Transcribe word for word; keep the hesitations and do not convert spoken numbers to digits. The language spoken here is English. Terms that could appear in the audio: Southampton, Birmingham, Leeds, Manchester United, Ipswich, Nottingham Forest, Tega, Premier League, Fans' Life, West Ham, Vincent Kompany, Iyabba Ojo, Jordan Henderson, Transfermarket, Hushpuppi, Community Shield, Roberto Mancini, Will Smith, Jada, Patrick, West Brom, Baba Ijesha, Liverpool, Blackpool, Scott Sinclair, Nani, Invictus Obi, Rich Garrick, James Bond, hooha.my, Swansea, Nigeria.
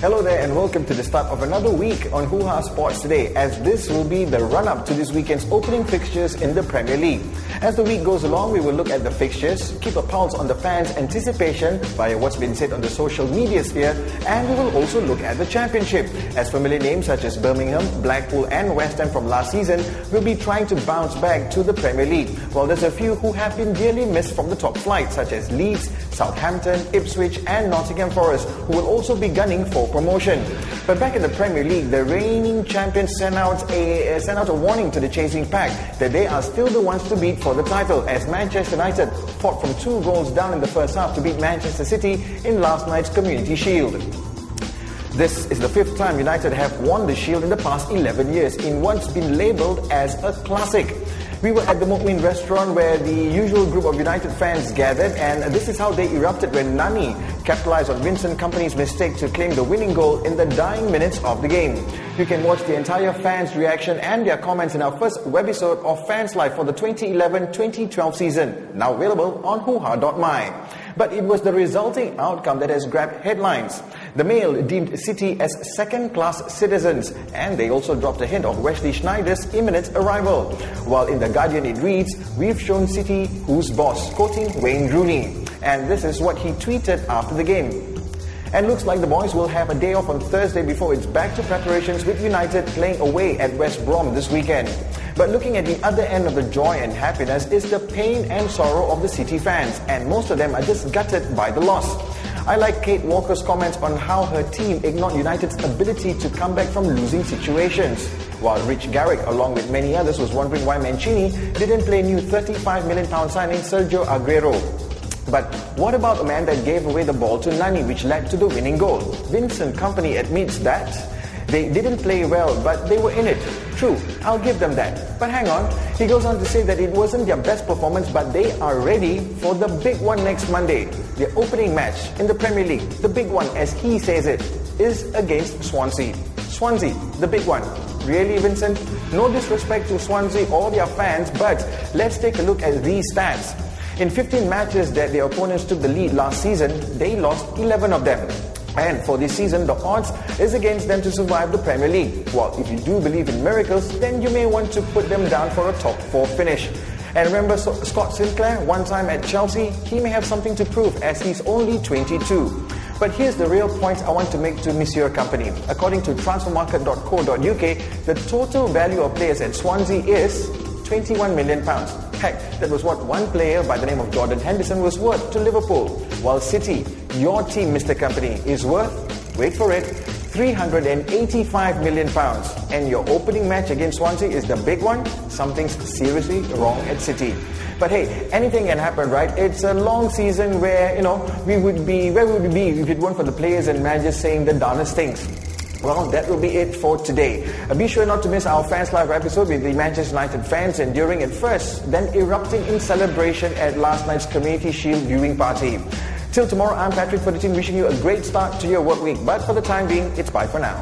Hello there and welcome to the start of another week on Hoohaa Sports Today, as this will be the run-up to this weekend's opening fixtures in the Premier League. As the week goes along, we will look at the fixtures, keep a pulse on the fans' anticipation via what's been said on the social media sphere, and we will also look at the Championship, as familiar names such as Birmingham, Blackpool and West Ham from last season will be trying to bounce back to the Premier League, while there's a few who have been dearly missed from the top flight, such as Leeds, Southampton, Ipswich and Nottingham Forest, who will also be gunning for promotion. But back in the Premier League, the reigning champions sent out a uh, sent out a warning to the chasing pack that they are still the ones to beat for the title, as Manchester United fought from two goals down in the first half to beat Manchester City in last night's Community Shield. This is the fifth time United have won the Shield in the past eleven years, in what's been labelled as a classic. We were at the Mokwin restaurant where the usual group of United fans gathered, and this is how they erupted when Nani capitalised on Vincent Kompany's mistake to claim the winning goal in the dying minutes of the game. You can watch the entire fans' reaction and their comments in our first webisode of Fans' Life for the twenty eleven twenty twelve season, now available on hooha dot my. But it was the resulting outcome that has grabbed headlines. The Mail deemed City as second-class citizens, and they also dropped a hint of Wesley Sneijder's imminent arrival. While in The Guardian it reads, "We've shown City who's boss," quoting Wayne Rooney. And this is what he tweeted after the game. And looks like the boys will have a day off on Thursday before it's back to preparations, with United playing away at West Brom this weekend. But looking at the other end of the joy and happiness is the pain and sorrow of the City fans, and most of them are just gutted by the loss. I like Kate Walker's comments on how her team ignored United's ability to come back from losing situations, while Rich Garrick, along with many others, was wondering why Mancini didn't play new thirty-five million pounds signing Sergio Aguero. But what about a man that gave away the ball to Nani, which led to the winning goal? Vincent Kompany admits that they didn't play well, but they were in it. True, I'll give them that. But hang on, he goes on to say that it wasn't their best performance, but they are ready for the big one next Monday. Their opening match in the Premier League, the big one as he says it, is against Swansea. Swansea, the big one. Really, Vincent? No disrespect to Swansea or their fans, but let's take a look at these stats. In fifteen matches that their opponents took the lead last season, they lost eleven of them. And for this season, the odds is against them to survive the Premier League. Well, if you do believe in miracles, then you may want to put them down for a top four finish. And remember Scott Sinclair, one time at Chelsea, he may have something to prove as he's only twenty-two. But here's the real point I want to make to Monsieur Kompany. According to transfermarket dot co dot U K, the total value of players at Swansea is twenty-one million pounds. Heck, that was what one player by the name of Jordan Henderson was worth to Liverpool. While City, your team, Mister Kompany, is worth, wait for it, three hundred eighty-five million pounds. And your opening match against Swansea is the big one? Something's seriously wrong at City. But hey, anything can happen, right? It's a long season where, you know, we would be, where would we be if it weren't for the players and managers saying the darnest things? Well, that will be it for today. Be sure not to miss our Fans Live episode with the Manchester United fans enduring at first, then erupting in celebration at last night's Community Shield viewing party. Till tomorrow, I'm Patrick for the team, wishing you a great start to your work week. But for the time being, it's bye for now.